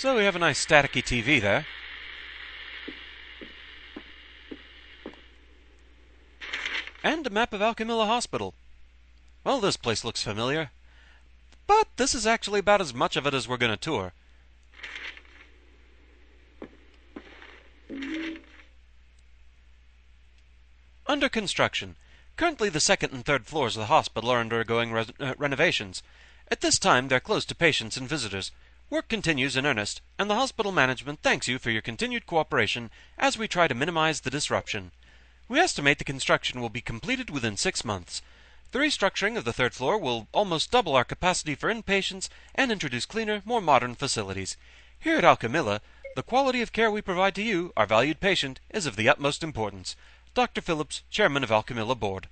So we have a nice staticky TV there. And a map of Alchemilla Hospital. Well, this place looks familiar. But this is actually about as much of it as we're going to tour. Under construction. Currently the second and third floors of the hospital are undergoing renovations. At this time they're closed to patients and visitors. Work continues in earnest, and the hospital management thanks you for your continued cooperation as we try to minimize the disruption. We estimate the construction will be completed within 6 months. The restructuring of the third floor will almost double our capacity for inpatients and introduce cleaner, more modern facilities. Here at Alchemilla, the quality of care we provide to you, our valued patient, is of the utmost importance. Dr. Phillips, Chairman of Alchemilla Board.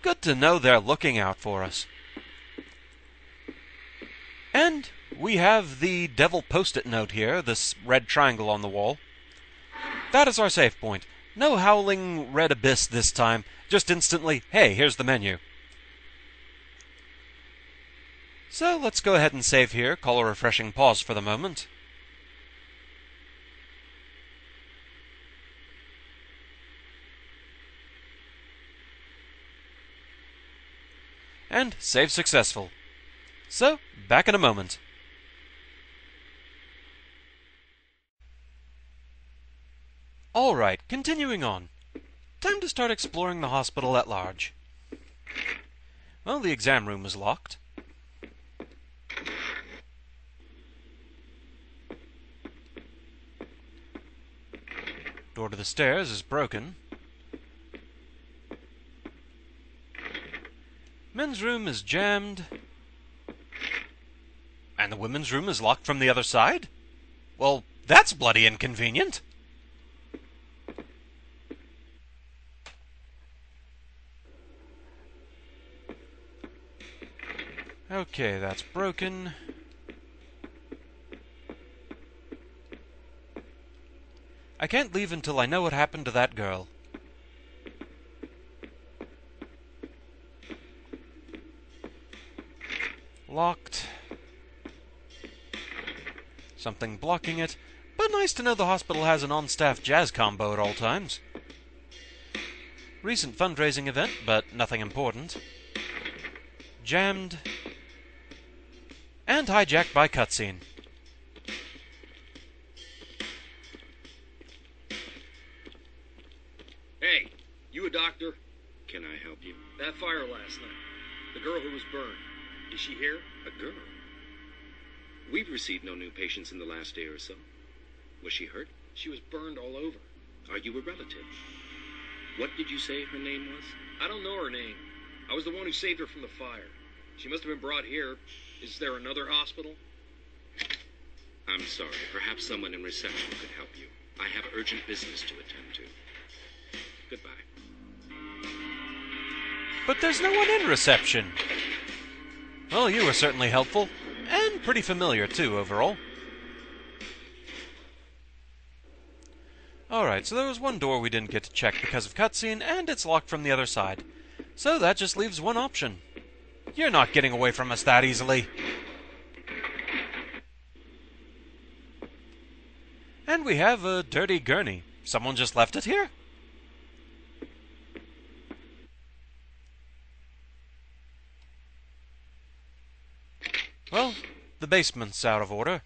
Good to know they're looking out for us. And we have the devil post-it note here, this red triangle on the wall. That is our save point. No howling red abyss this time. Just instantly, hey, here's the menu. So let's go ahead and save here, call a refreshing pause for the moment. And save successful. So, back in a moment. Alright, continuing on. Time to start exploring the hospital at large. Well, the exam room is locked. Door to the stairs is broken. Men's room is jammed. And the women's room is locked from the other side? Well, that's bloody inconvenient. Okay, that's broken. I can't leave until I know what happened to that girl. Locked. Something blocking it, but nice to know the hospital has an on-staff jazz combo at all times. Recent fundraising event, but nothing important. Jammed. And hijacked by cutscene. Hey, you a doctor? Can I help you? That fire last night. The girl who was burned. Is she here? A girl? We've received no new patients in the last day or so. Was she hurt? She was burned all over. Are you a relative? What did you say her name was? I don't know her name. I was the one who saved her from the fire. She must have been brought here. Is there another hospital? I'm sorry. Perhaps someone in reception could help you. I have urgent business to attend to. Goodbye. But there's no one in reception. Well, you were certainly helpful, and pretty familiar, too, overall. Alright, so there was one door we didn't get to check because of cutscene, and it's locked from the other side. So that just leaves one option. You're not getting away from us that easily. And we have a dirty gurney. Someone just left it here? Well, the basement's out of order.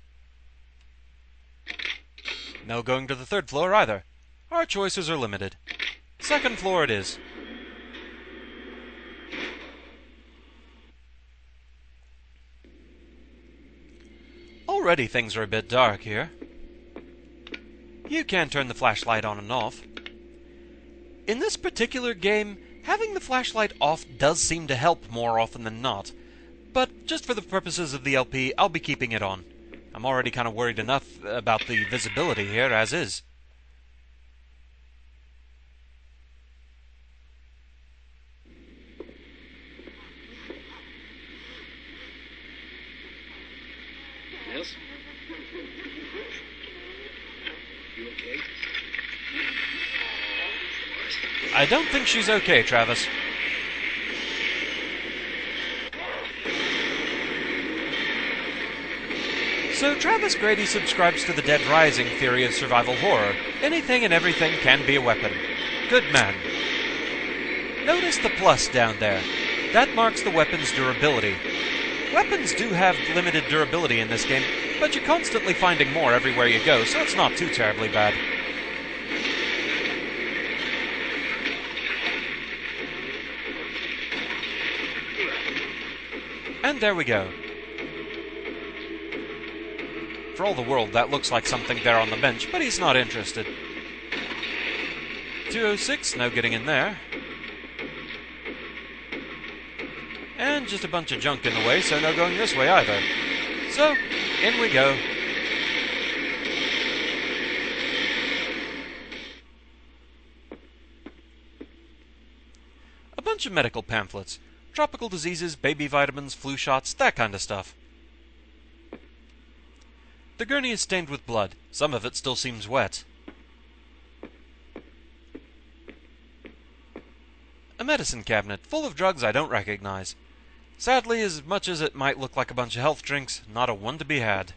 No going to the third floor either. Our choices are limited. Second floor it is. Already things are a bit dark here. You can turn the flashlight on and off. In this particular game, having the flashlight off does seem to help more often than not. But just for the purposes of the LP, I'll be keeping it on. I'm already kind of worried enough about the visibility here as is. Yes? You okay? I don't think she's okay, Travis. So Travis Grady subscribes to the Dead Rising theory of survival horror. Anything and everything can be a weapon. Good man. Notice the plus down there. That marks the weapon's durability. Weapons do have limited durability in this game, but you're constantly finding more everywhere you go, so it's not too terribly bad. And there we go. For all the world, that looks like something there on the bench, but he's not interested. 206, no getting in there. And just a bunch of junk in the way, so no going this way either. So, in we go. A bunch of medical pamphlets. Tropical diseases, baby vitamins, flu shots, that kind of stuff. The gurney is stained with blood. Some of it still seems wet. A medicine cabinet, full of drugs I don't recognize. Sadly, as much as it might look like a bunch of health drinks, not a one to be had.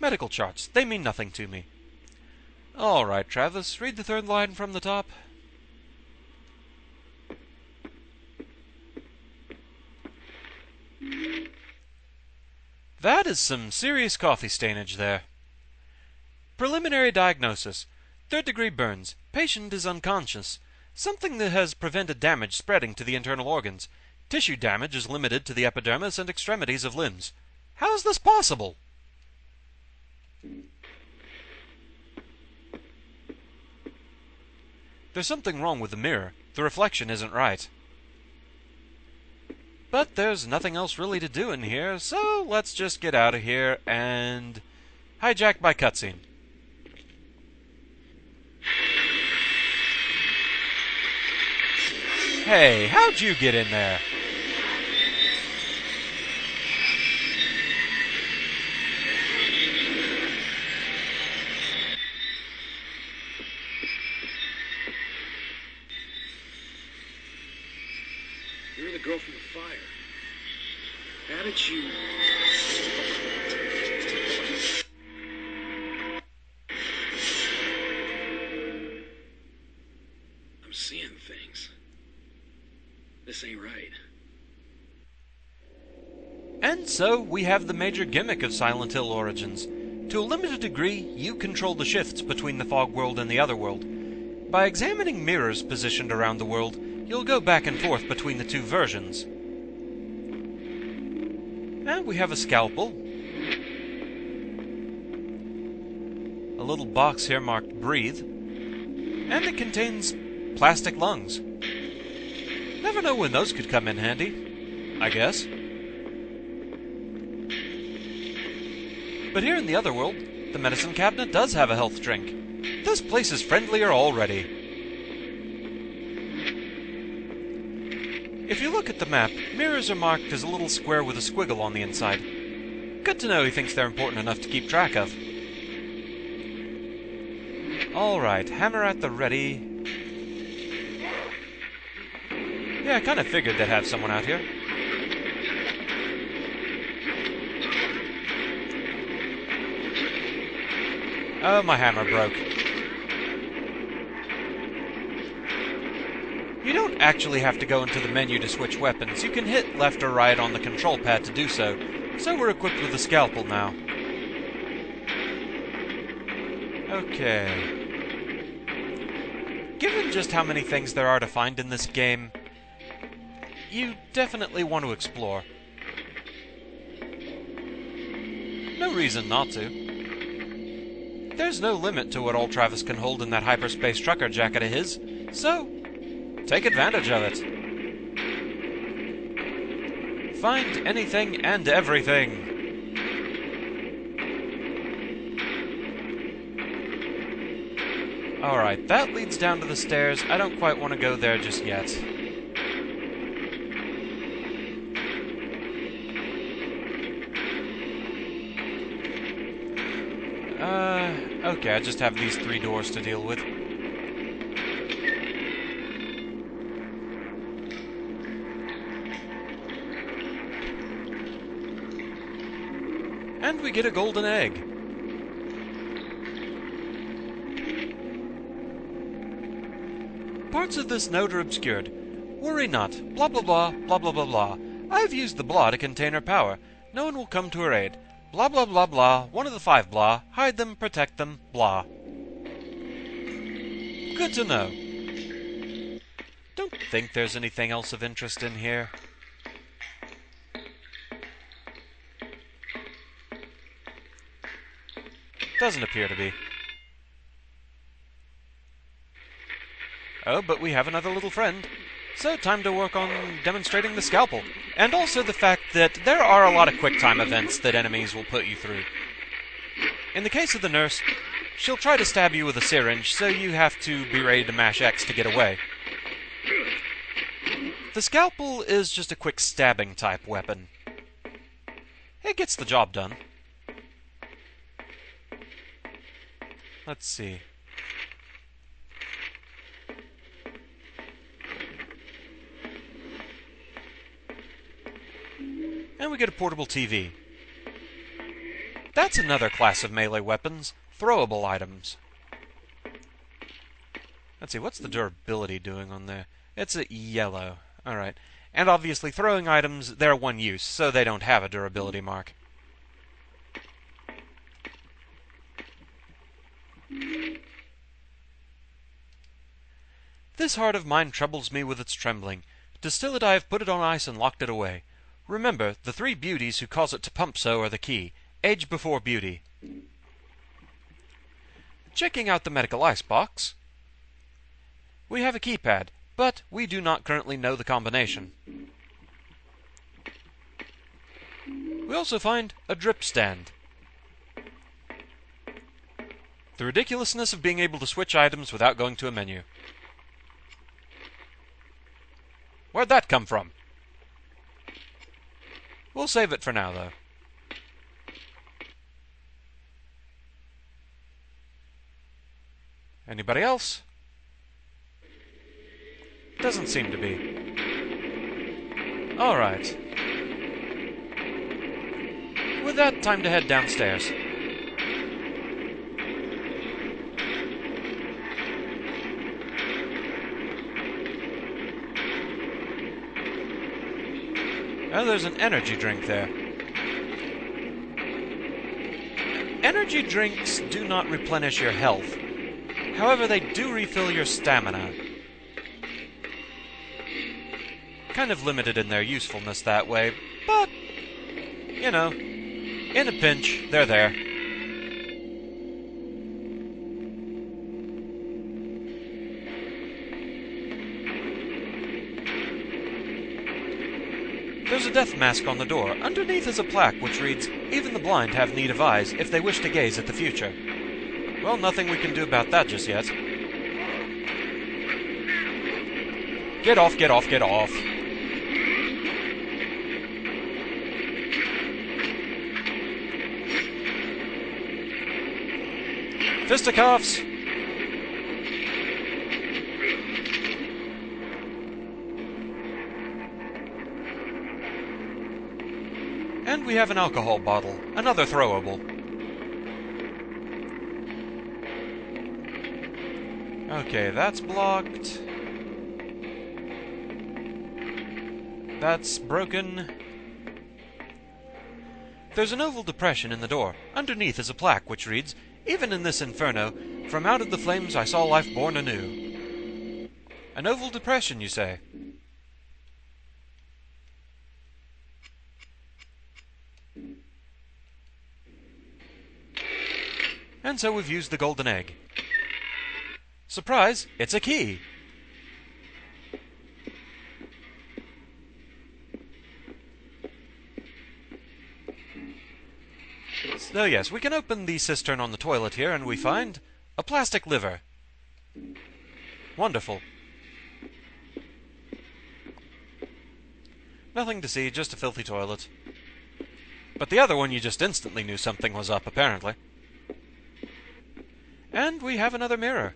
Medical charts, they mean nothing to me. Alright, Travis, read the third line from the top. That is some serious coffee stainage there. Preliminary diagnosis. Third-degree burns. Patient is unconscious. Something that has prevented damage spreading to the internal organs. Tissue damage is limited to the epidermis and extremities of limbs. How is this possible? There's something wrong with the mirror. The reflection isn't right. But there's nothing else really to do in here, so let's just get out of here and hijack my cutscene. Hey, how'd you get in there? Girl from the fire. Attitude. I'm seeing things. This ain't right. And so we have the major gimmick of Silent Hill Origins. To a limited degree, you control the shifts between the Fog World and the Otherworld. By examining mirrors positioned around the world, you'll go back and forth between the two versions. And we have a scalpel. A little box here marked Breathe. And it contains plastic lungs. Never know when those could come in handy, I guess. But here in the other world, the medicine cabinet does have a health drink. This place is friendlier already. If you look at the map, mirrors are marked as a little square with a squiggle on the inside. Good to know he thinks they're important enough to keep track of. Alright, hammer at the ready. Yeah, I kind of figured they'd have someone out here. Oh, my hammer broke. You don't actually have to go into the menu to switch weapons. You can hit left or right on the control pad to do so. So we're equipped with a scalpel now. Okay. Given just how many things there are to find in this game, you definitely want to explore. No reason not to. There's no limit to what all Travis can hold in that hyperspace trucker jacket of his, so take advantage of it. Find anything and everything. Alright, that leads down to the stairs. I don't quite want to go there just yet. Okay, I just have these three doors to deal with. we get a golden egg? Parts of this note are obscured. Worry not. Blah, blah, blah, blah, blah, blah, blah. I've used the blah to contain her power. No one will come to her aid. Blah, blah, blah, blah. One of the five blah. Hide them, protect them, blah. Good to know. Don't think there's anything else of interest in here. Doesn't appear to be. Oh, but we have another little friend. So, time to work on demonstrating the scalpel. And also the fact that there are a lot of quick-time events that enemies will put you through. In the case of the nurse, she'll try to stab you with a syringe, so you have to be ready to mash X to get away. The scalpel is just a quick stabbing type weapon. It gets the job done. Let's see. And we get a portable TV. That's another class of melee weapons, throwable items. Let's see, what's the durability doing on there? It's a yellow. Alright. And obviously throwing items, they're one use, so they don't have a durability mark. This heart of mine troubles me with its trembling. To still it I have put it on ice and locked it away. Remember, the three beauties who cause it to pump so are the key. Age before beauty. Checking out the medical icebox. We have a keypad, but we do not currently know the combination. We also find a drip stand. The ridiculousness of being able to switch items without going to a menu. Where'd that come from? We'll save it for now, though. Anybody else? Doesn't seem to be. All right. With that, time to head downstairs. Oh, there's an energy drink there. Energy drinks do not replenish your health. However, they do refill your stamina. Kind of limited in their usefulness that way, but, you know, in a pinch, they're there. There's a death mask on the door. Underneath is a plaque which reads, "Even the blind have need of eyes if they wish to gaze at the future." Well, nothing we can do about that just yet. Get off, get off, get off. Fisticuffs! And we have an alcohol bottle, another throwable. Okay, that's blocked. That's broken. There's an oval depression in the door. Underneath is a plaque which reads, "Even in this inferno, from out of the flames I saw life born anew." An oval depression, you say? And so we've used the golden egg. Surprise! It's a key! So yes, we can open the cistern on the toilet here, and we find a plastic liver. Wonderful. Nothing to see, just a filthy toilet. But the other one you just instantly knew something was up, apparently. And we have another mirror.